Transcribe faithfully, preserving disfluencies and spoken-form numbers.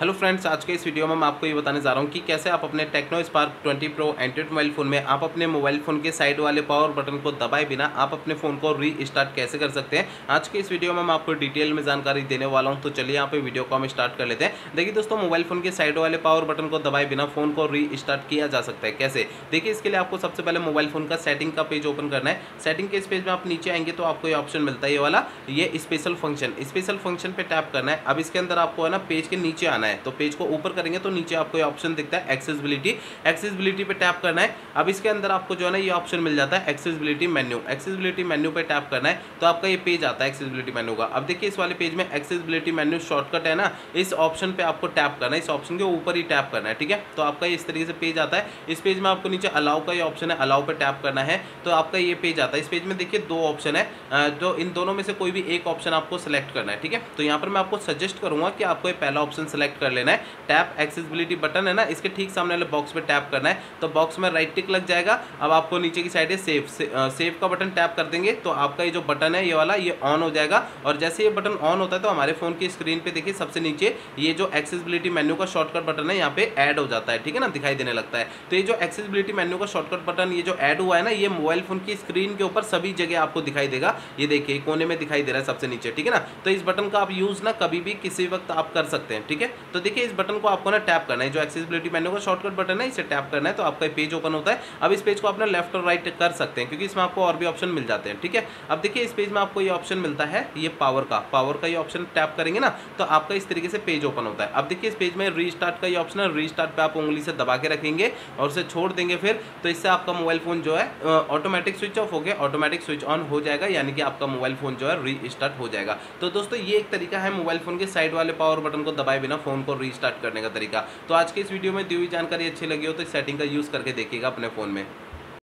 Hello friends, आज के इस वीडियो में मैं आपको ये बताने जा रहा हूँ कि कैसे आप अपने Tecno Spark twenty Pro Android mobile phone में आप अपने मोबाइल फ़ोन के साइड वाले पावर बटन को दबाए बिना आप अपने फ़ोन को रीस्टार्ट कैसे कर सकते हैं। आज के इस वीडियो में मैं आपको डिटेल में जानकारी देने वाला हूँ, तो चलिए यहाँ पे वीडियो को हम स्टार्ट कर लेते हैं। देखिए दोस्तों, मोबाइल फ़ोन के साइड वाले पावर बटन को दबाए बिना फ़ोन को रीस्टार्ट किया जा सकता है। कैसे, देखिए इसके लिए आपको सबसे पहले मोबाइल फ़ोन का सेटिंग का पेज ओपन करना है। सेटिंग के इस पेज में आप नीचे आएंगे तो आपको ये ऑप्शन मिलता है, ये वाला, ये स्पेशल फंक्शन। स्पेशल फंक्शन पर टैप करना है। अब इसके अंदर आपको है ना पेज के नीचे आना है, तो पेज को ऊपर करेंगे तो नीचे आपको ये ऑप्शन दिखता है एक्सेसिबिलिटी। एक्सेसिबिलिटी पे टैप करना है। अब इसके अंदर आपको जो है ना ये ऑप्शन मिल जाता है एक्सेसिबिलिटी मेन्यू। एक्सेसिबिलिटी मेन्यू पे टैप करना है तो आपका ये पेज आता है एक्सेसिबिलिटी मेन्यू का। अब देखिए इस वाले पेज में एक्सेसिबिलिटी मेन्यू शॉर्टकट है ना, इस ऑप्शन पे आपको टैप करना है, इस ऑप्शन के ऊपर ही टैप करना है। ठीक है, तो आपका इस तरीके से पेज आता है। इस पेज में आपको नीचे अलाउ का ये ऑप्शन है, अलाउ पे टैप करना है तो आपका ये पेज आता है। इस पेज में देखिए दो ऑप्शन है, तो इन दोनों में से कोई भी एक ऑप्शन आपको सेलेक्ट करना है। ठीक है, तो यहाँ पर मैं आपको सजेस्ट करूँगा कि आपको ये पहला ऑप्शन सेलेक्ट कर लेना है। टैप एक्सेसिबिलिटी बटन है ना, इसके ठीक सामने वाले बॉक्स पे टैप करना है तो बॉक्स में राइट टिक लग जाएगा। अब आपको नीचे की साइड है सेव, सेव का बटन टैप कर देंगे तो आपका ये जो बटन है ये वाला ये ऑन हो जाएगा। और जैसे ये बटन ऑन होता है तो हमारे फ़ोन की स्क्रीन पे देखिए सबसे नीचे ये जो एक्सेसिबिलिटी मेन्यू का शॉर्टकट बटन है यहाँ पे ऐड हो जाता है। ठीक है ना, दिखाई देने लगता है। तो ये जो एक्सेसिबिलिटी मेन्यू का शॉर्टकट बटन ये जो ऐड हुआ है ना, ये मोबाइल फ़ोन की स्क्रीन के ऊपर सभी जगह आपको दिखाई देगा। ये देखिए कोने में दिखाई दे रहा है सबसे नीचे। ठीक है ना, तो इस बटन का आप यूज़ ना कभी भी किसी वक्त आप कर सकते हैं। ठीक है, तो देखिए इस बटन को आपको ना टैप करना है, जो एक्सेसिबिलिटी मेन्यू का शॉर्टकट बटन है इसे टैप करना है तो आपका पेज ओपन होता है। अब इस पेज को आप ना लेफ्ट और राइट कर सकते हैं क्योंकि इसमें आपको और भी ऑप्शन मिल जाते हैं। ठीक है, अब देखिए इस पेज में आपको ये ऑप्शन मिलता है, ये पावर का, पावर का ये ऑप्शन टैप करेंगे ना तो आपका इस तरीके से पेज ओपन होता है। अब देखिए इस पेज में रीस्टार्ट का ये ऑप्शन है, रीस्टार्ट पे आप उंगली से दबा के रखेंगे और उसे छोड़ देंगे फिर, तो इससे आपका मोबाइल फ़ोन जो है ऑटोमेटिक स्विच ऑफ हो गया, ऑटोमेटिक स्विच ऑन हो जाएगा, यानी कि आपका मोबाइल फ़ोन जो है रीस्टार्ट हो जाएगा। तो दोस्तों ये एक तरीका है मोबाइल फ़ोन के साइड वाले पावर बटन को दबाए बिना फ़ोन को रीस्टार्ट करने का तरीका। तो आज के इस वीडियो में दी हुई जानकारी अच्छी लगी हो तो इस सेटिंग का यूज़ करके देखिएगा अपने फ़ोन में।